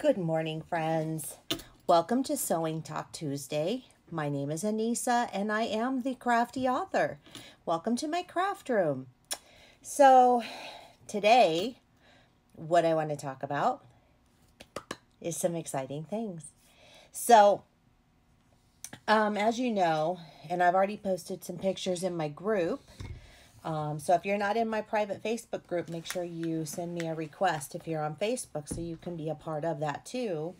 Good morning, friends. Welcome to Sewing Talk Tuesday. My name is Anissa and I am the Crafty Author. Welcome to my craft room. So today, what I want to talk about is some exciting things. So as you know, and I've already posted some pictures in my group. So if you're not in my private Facebook group, make sure you send me a request if you're on Facebook so you can be a part of that too.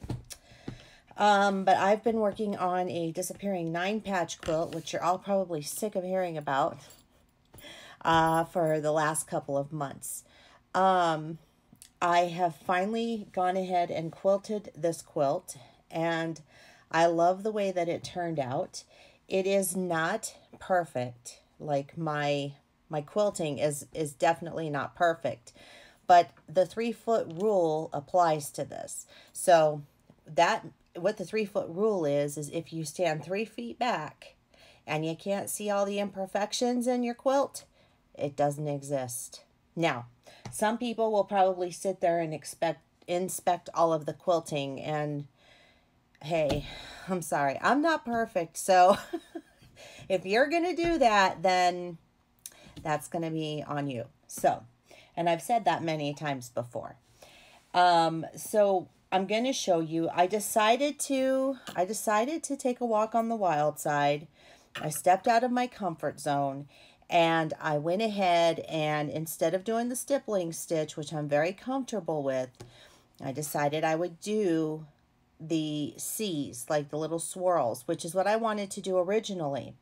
But I've been working on a disappearing 9-patch quilt, which you're all probably sick of hearing about for the last couple of months. I have finally gone ahead and quilted this quilt, and I love the way that it turned out. It is not perfect. Like my quilting is definitely not perfect, but the 3-foot rule applies to this. So that what the 3-foot rule is if you stand 3 feet back and you can't see all the imperfections in your quilt, it doesn't exist. Now, some people will probably sit there and inspect all of the quilting, and hey, I'm sorry, I'm not perfect. So if you're going to do that, then that's going to be on you. So, and I've said that many times before. So I'm going to show you, I decided to take a walk on the wild side. I stepped out of my comfort zone and I went ahead and instead of doing the stippling stitch, which I'm very comfortable with, I decided I would do the C's, like the little swirls, which is what I wanted to do originally.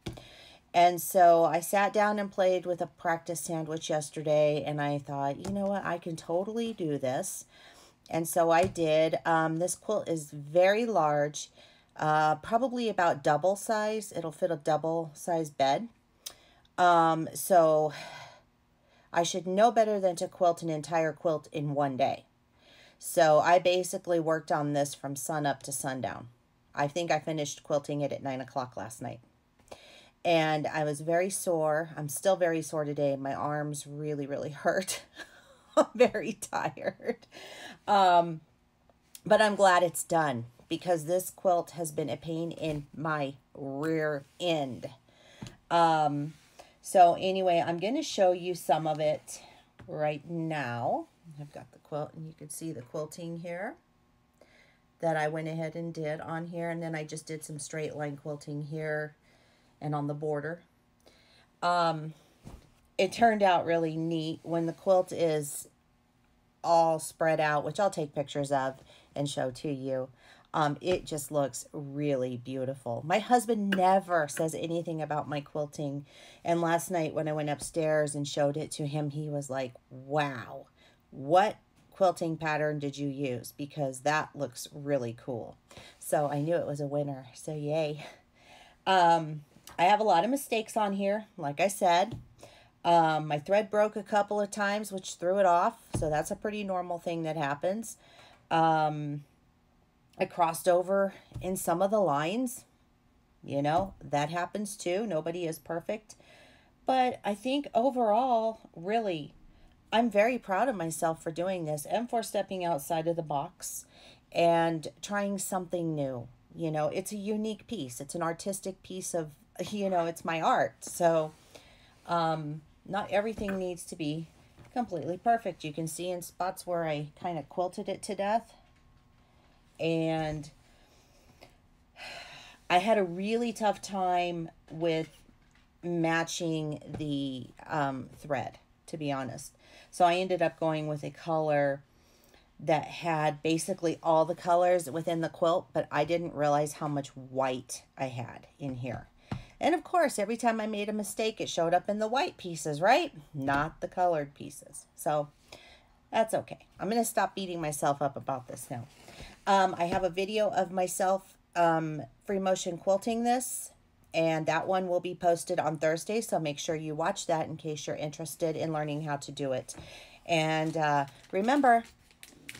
And so I sat down and played with a practice sandwich yesterday, and I thought, you know what, I can totally do this. And so I did. This quilt is very large, probably about double size. It'll fit a double size bed. So I should know better than to quilt an entire quilt in one day. So I basically worked on this from sun up to sundown. I think I finished quilting it at 9 o'clock last night. And I was very sore. I'm still very sore today. My arms really, really hurt. I'm very tired. But I'm glad it's done because this quilt has been a pain in my rear end. So anyway, I'm going to show you some of it right now. I've got the quilt and you can see the quilting here that I went ahead and did on here. And then I just did some straight line quilting here and on the border. It turned out really neat. When the quilt is all spread out, which I'll take pictures of and show to you, it just looks really beautiful. My husband never says anything about my quilting. And last night when I went upstairs and showed it to him, he was like, wow, what quilting pattern did you use? Because that looks really cool. So I knew it was a winner, so yay. I have a lot of mistakes on here, like I said. My thread broke a couple of times, which threw it off. So that's a pretty normal thing that happens. I crossed over in some of the lines. You know, that happens too. Nobody is perfect. But I think overall, really, I'm very proud of myself for doing this and for stepping outside of the box and trying something new. You know, it's a unique piece. It's an artistic piece of, you know, it's my art. So not everything needs to be completely perfect. You can see in spots where I kind of quilted it to death. And I had a really tough time with matching the thread, to be honest. So I ended up going with a color that had basically all the colors within the quilt, but I didn't realize how much white I had in here. And of course, every time I made a mistake, it showed up in the white pieces, right? Not the colored pieces. So that's okay. I'm going to stop beating myself up about this now. I have a video of myself free motion quilting this, and that one will be posted on Thursday. So make sure you watch that in case you're interested in learning how to do it. And remember,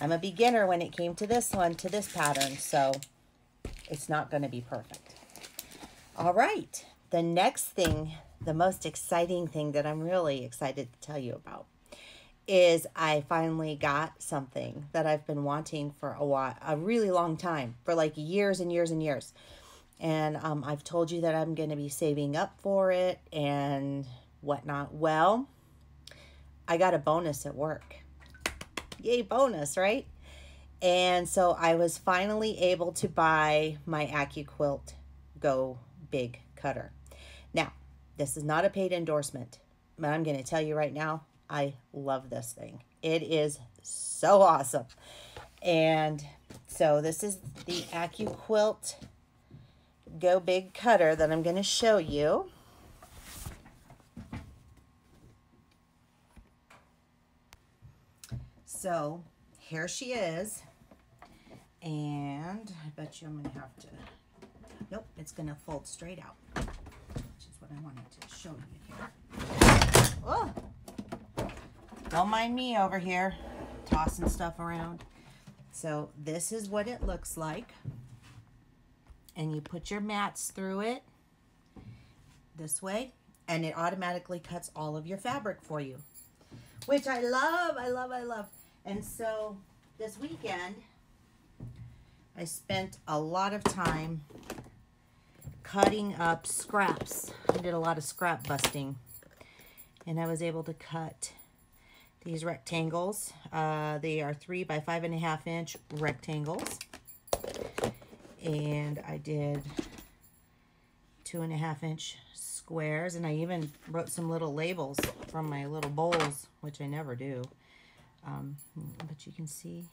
I'm a beginner when it came to this one, to this pattern, so it's not going to be perfect. All right, the next thing, the most exciting thing that I'm really excited to tell you about is I finally got something that I've been wanting for a while, a really long time, for like years and years and years. And I've told you that I'm going to be saving up for it and whatnot. Well, I got a bonus at work. Yay, bonus, right? And so I was finally able to buy my AccuQuilt Go Big Cutter. Now, this is not a paid endorsement, but I'm going to tell you right now, I love this thing. It is so awesome. And so this is the AccuQuilt Go Big Cutter that I'm going to show you. So here she is, and I bet you I'm going to have to, nope, it's going to fold straight out, which is what I wanted to show you here. Oh, don't mind me over here tossing stuff around. So this is what it looks like, and you put your mats through it this way, and it automatically cuts all of your fabric for you, which I love, I love, I love. And so this weekend, I spent a lot of time cutting up scraps. I did a lot of scrap busting, and I was able to cut these rectangles. They are 3 by 5.5 inch rectangles. And I did 2.5 inch squares, and I even wrote some little labels from my little bowls, which I never do. But you can see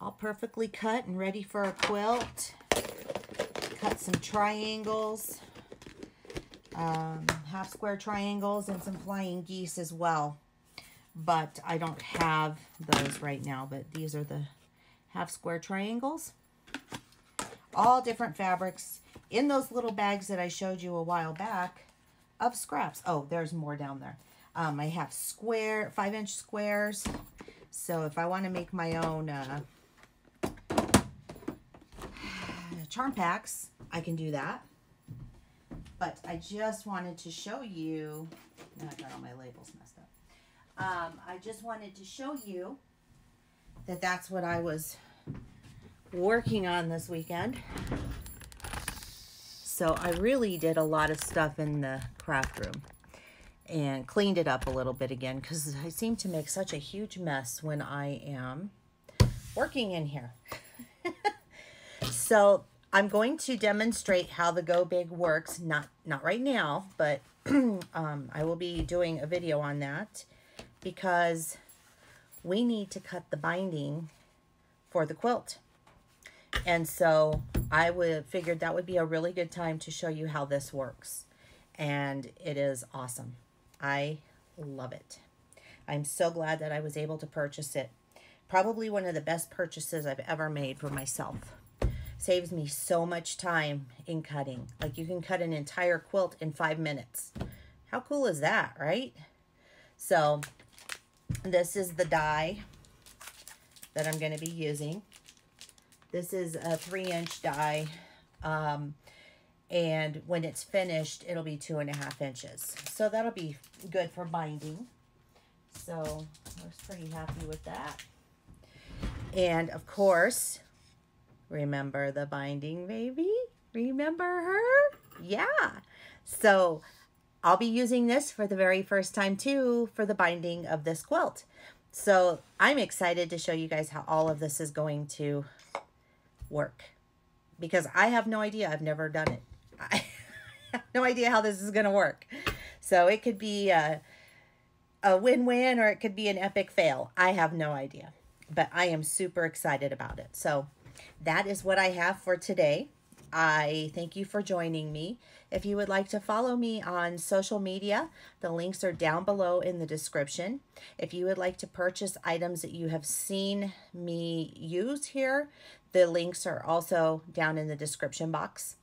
all perfectly cut and ready for a quilt. Cut some triangles, half square triangles, and some flying geese as well. But I don't have those right now, but these are the half square triangles. All different fabrics in those little bags that I showed you a while back of scraps. Oh, there's more down there. I have 5 inch squares. So if I want to make my own charm packs, I can do that. But I just wanted to show you, now I got all my labels messed up. I just wanted to show you that that's what I was working on this weekend. So I really did a lot of stuff in the craft room and cleaned it up a little bit again, because I seem to make such a huge mess when I am working in here. So I'm going to demonstrate how the Go Big works, not right now, but I will be doing a video on that, because we need to cut the binding for the quilt. And so I figured that would be a really good time to show you how this works. And it is awesome. I love it. I'm so glad that I was able to purchase it. Probably one of the best purchases I've ever made for myself. Saves me so much time in cutting. Like, you can cut an entire quilt in 5 minutes. How cool is that, right? So this is the die that I'm going to be using. This is a 3 inch die, and when it's finished, it'll be 2.5 inches. So that'll be good for binding. So I was pretty happy with that. And of course, remember the binding baby? Remember her? Yeah. So I'll be using this for the very first time too for the binding of this quilt. So I'm excited to show you guys how all of this is going to work, because I have no idea. I've never done it. I have no idea how this is going to work. So it could be a win-win, or it could be an epic fail. I have no idea, but I am super excited about it. So that is what I have for today. I thank you for joining me. If you would like to follow me on social media, the links are down below in the description. If you would like to purchase items that you have seen me use here, the links are also down in the description box.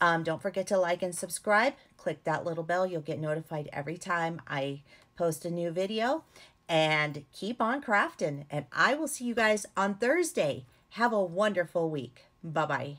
Don't forget to like and subscribe. Click that little bell. You'll get notified every time I post a new video. And keep on crafting. And I will see you guys on Thursday. Have a wonderful week. Bye-bye.